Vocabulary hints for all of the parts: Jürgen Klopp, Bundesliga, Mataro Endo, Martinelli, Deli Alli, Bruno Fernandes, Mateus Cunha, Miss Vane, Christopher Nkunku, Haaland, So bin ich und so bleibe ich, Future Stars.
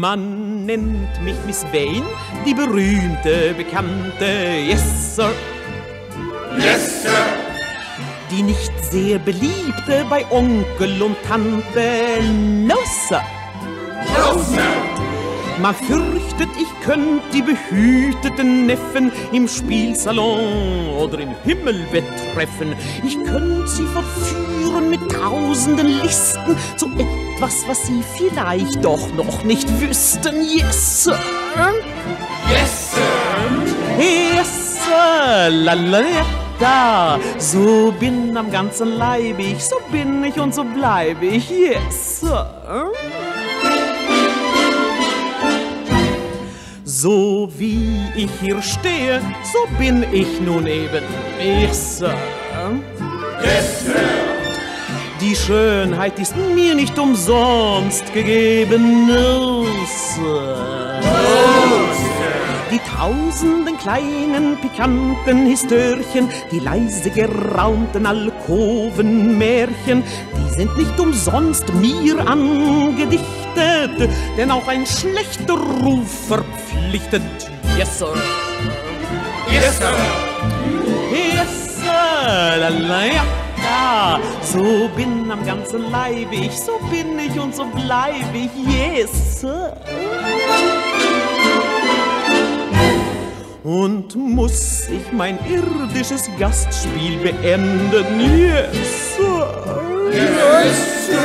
Man nennt mich Miss Vane, die berühmte, bekannte Yes Sir. Yes Sir. Die nicht sehr beliebte bei Onkel und Tante No Sir. No Sir. Man fürchtet, ich könnte die behüteten Neffen im Spielsalon oder im Himmelbett treffen. Ich könnte sie verführen mit tausenden Listen zu etwas, was sie vielleicht doch noch nicht wüssten. Yes Sir. Yes Sir. Yes Sir. La la da. So bin am ganzen Leib ich, so bin ich und so bleibe ich. Yes Sir. So wie ich hier stehe, so bin ich nun eben. Yes Sir. Yes Sir. Die Schönheit ist mir nicht umsonst gegeben. No Sir. No Sir. Die tausenden kleinen, pikanten Histörchen, die leise geraunten Alkovenmärchen, die sind nicht umsonst mir angedichtet, denn auch ein schlechter Ruf verpflichtet. Yes Sir. Yes Sir. Yes Sir. La la ja. So bin am ganzen Leib ich, so bin ich und so bleibe ich. Yes Sir. Und muss ich mein irdisches Gastspiel beenden? Yes Sir. Yes Sir.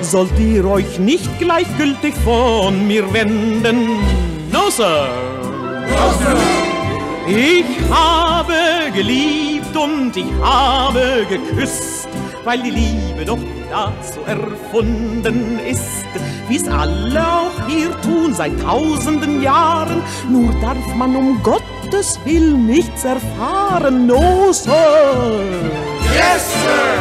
Sollt ihr euch nicht gleichgültig von mir wenden? No Sir. No Sir. Ich habe geliebt und ich habe geküsst, weil die Liebe doch dazu erfunden ist, wie's alle auch hier tun seit tausenden Jahren. Nur darf man um Gottes Willen nichts erfahren. No Sir. Yes Sir.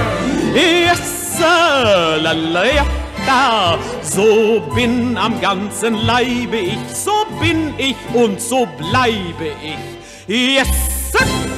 Yes Sir. La la ja da. So bin am ganzen Leibe ich, so bin ich und so bleibe ich. Yes Sir.